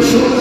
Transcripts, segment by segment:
Hermano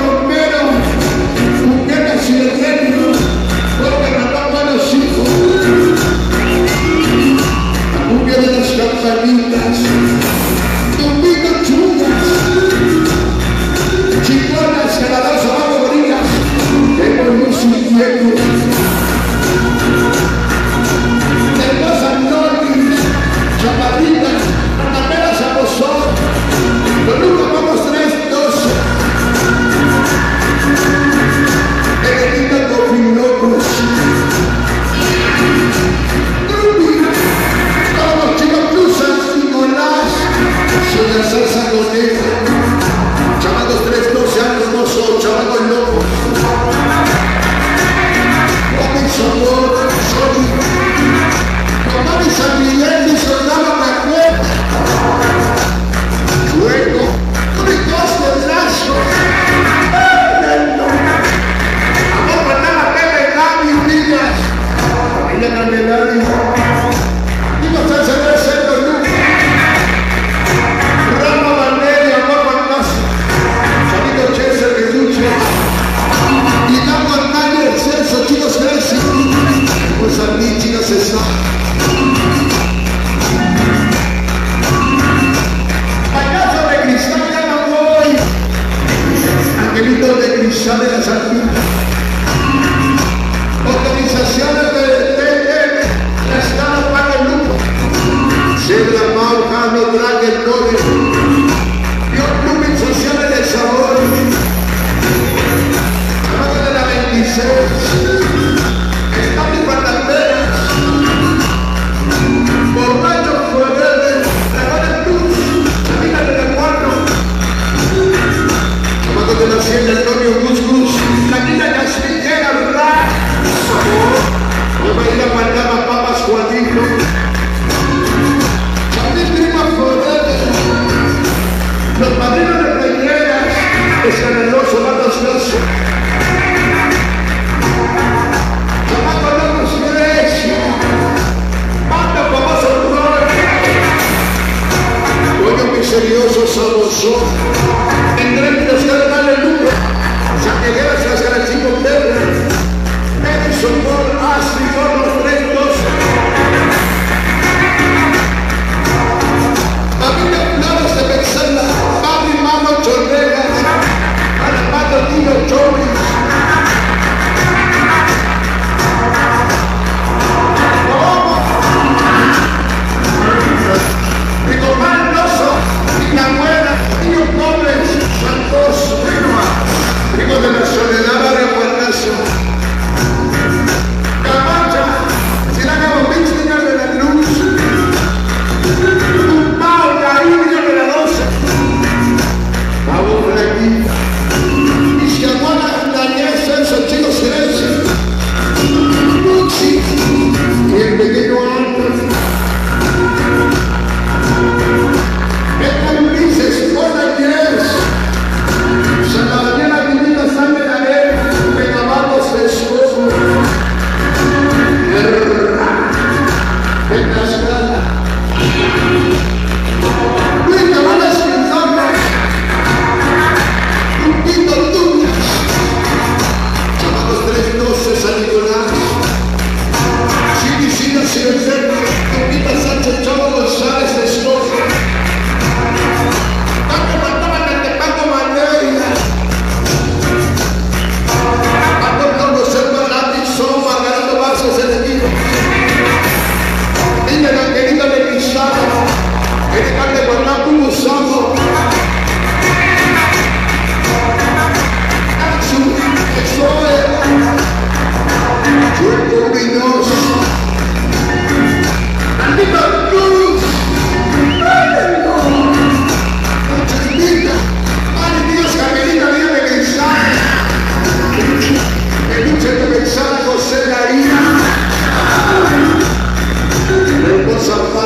Romero, mujer accidental. Salva